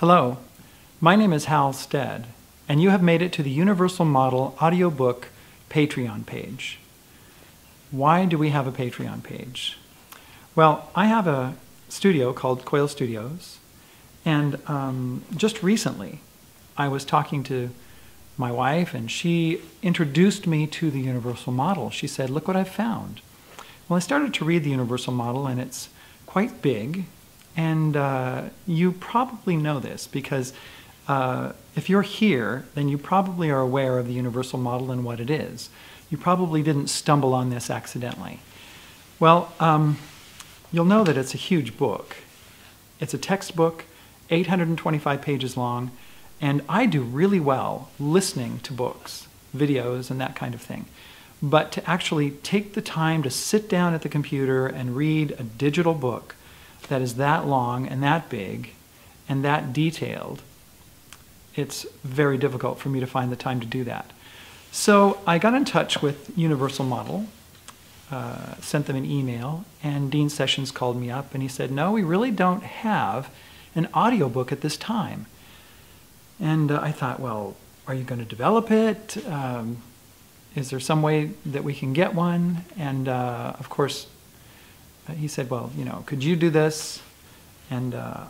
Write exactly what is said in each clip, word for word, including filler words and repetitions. Hello, my name is Hal Stead, and you have made it to the Universal Model Audiobook Patreon page. Why do we have a Patreon page? Well, I have a studio called Quail Studios, and um, just recently I was talking to my wife, and she introduced me to the Universal Model. She said, "Look what I've found." Well, I started to read the Universal Model, and it's quite big. And uh, you probably know this because uh, if you're here, then you probably are aware of the Universal Model and what it is. You probably didn't stumble on this accidentally. Well, um, you'll know that it's a huge book. It's a textbook, eight hundred twenty-five pages long, and I do really well listening to books, videos, and that kind of thing. But to actually take the time to sit down at the computer and read a digital book that is that long and that big and that detailed, it's very difficult for me to find the time to do that. So I got in touch with Universal Model, uh, sent them an email, and Dean Sessions called me up and he said, "No, we really don't have an audiobook at this time." And uh, I thought, well, are you going to develop it? Um, is there some way that we can get one? And uh, of course, he said, "Well, you know, could you do this?" And uh,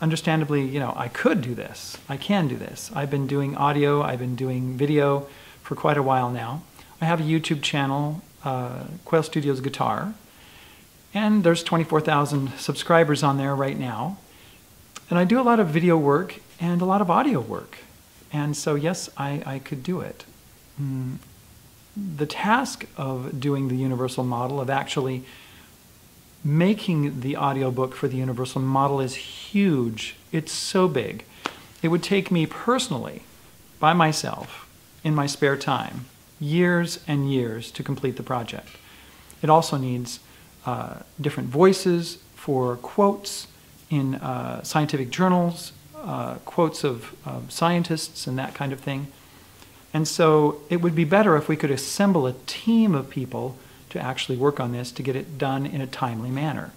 understandably, you know, I could do this. I can do this. I've been doing audio. I've been doing video for quite a while now. I have a YouTube channel, uh, Quail Studios Guitar, and there's twenty-four thousand subscribers on there right now. And I do a lot of video work and a lot of audio work. And so, yes, I, I could do it. Mm. The task of doing the Universal Model, of actually making the audiobook for the Universal Model, is huge. It's so big. It would take me personally, by myself, in my spare time, years and years to complete the project. It also needs uh, different voices for quotes in uh, scientific journals, uh, quotes of, of scientists and that kind of thing. And so it would be better if we could assemble a team of people to actually work on this, to get it done in a timely manner.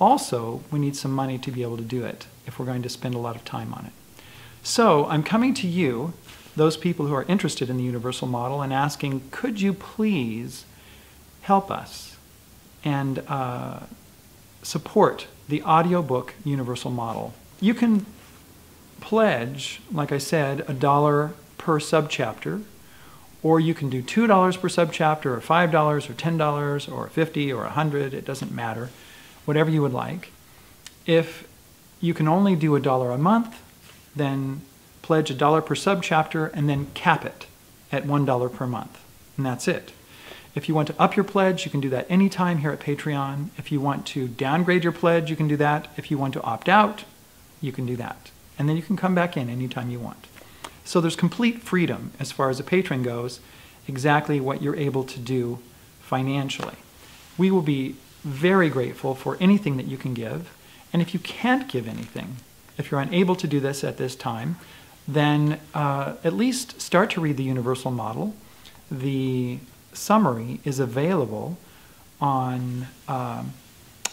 Also, we need some money to be able to do it if we're going to spend a lot of time on it. So I'm coming to you, those people who are interested in the Universal Model, and asking, could you please help us and uh, support the audiobook Universal Model? You can pledge, like I said, a dollar per subchapter, or you can do two dollars per subchapter, or five dollars, or ten dollars, or fifty dollars, or one hundred dollars, it doesn't matter, whatever you would like. If you can only do a dollar a month, then pledge a dollar per subchapter and then cap it at one dollar per month, and that's it. If you want to up your pledge, you can do that anytime here at Patreon. If you want to downgrade your pledge, you can do that. If you want to opt out, you can do that. And then you can come back in anytime you want. So there's complete freedom as far as a patron goes, exactly what you're able to do financially. We will be very grateful for anything that you can give. And if you can't give anything, if you're unable to do this at this time, then uh, at least start to read the Universal Model. The summary is available on um,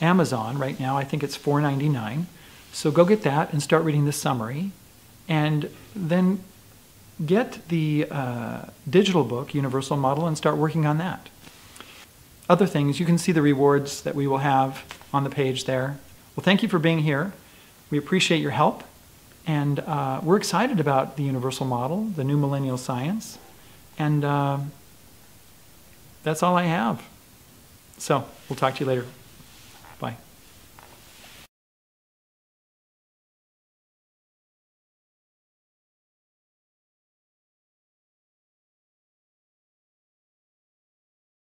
Amazon right now. I think it's four ninety-nine. So go get that and start reading the summary. And then get the uh, digital book, Universal Model, and start working on that. Other things, you can see the rewards that we will have on the page there. Well, thank you for being here. We appreciate your help. And uh, we're excited about the Universal Model, the new millennial science. And uh, that's all I have. So we'll talk to you later.